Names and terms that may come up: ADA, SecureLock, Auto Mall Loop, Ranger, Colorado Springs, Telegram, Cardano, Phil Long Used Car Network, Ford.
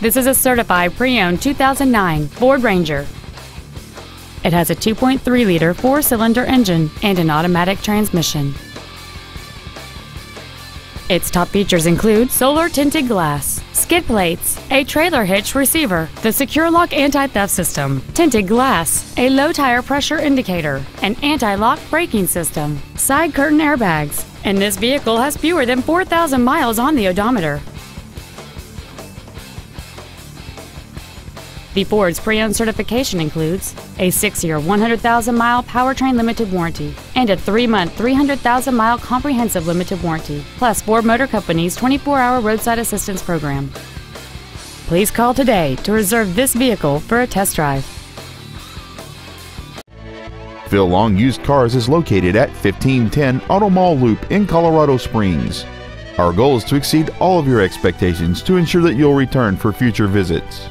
This is a certified pre-owned 2009 Ford Ranger. It has a 2.3-liter four-cylinder engine and an automatic transmission. Its top features include solar tinted glass, skid plates, a trailer hitch receiver, the SecureLock anti-theft system, tinted glass, a low tire pressure indicator, an anti-lock braking system, side curtain airbags, and this vehicle has fewer than 4,000 miles on the odometer. The Ford's pre-owned certification includes a 6-year 100,000-mile powertrain limited warranty and a 3-month 300,000-mile comprehensive limited warranty, plus Ford Motor Company's 24-hour roadside assistance program. Please call today to reserve this vehicle for a test drive. Phil Long Used Cars is located at 1510 Auto Mall Loop in Colorado Springs. Our goal is to exceed all of your expectations to ensure that you'll return for future visits.